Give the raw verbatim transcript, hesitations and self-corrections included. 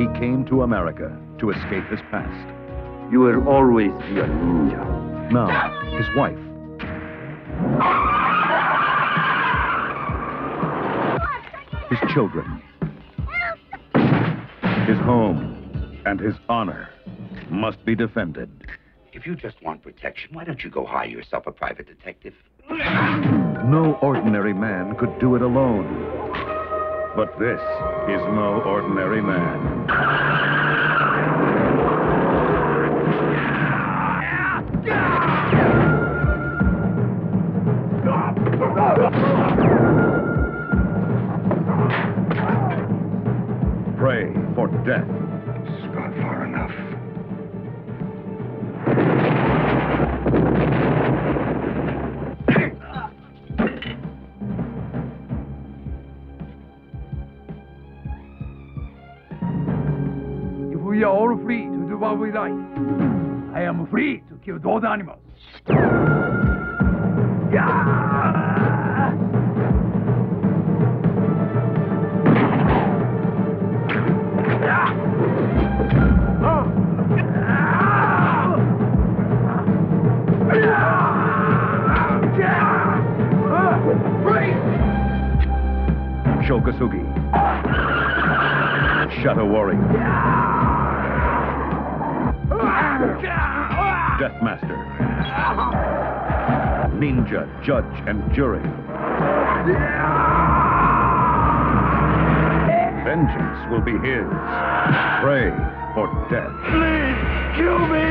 He came to America to escape his past. You will always be a ninja. Now, his wife. His children. His home and his honor must be defended. If you just want protection, why don't you go hire yourself a private detective? No ordinary man could do it alone. But this is no ordinary man. Pray for Death. This has gone far enough. We are all free to do what we like. I am free to kill those animals. Shô Kosugi. Shadow Warrior. Deathmaster. Ninja, judge, and jury. Vengeance will be his. Pray for Death. Please, kill me!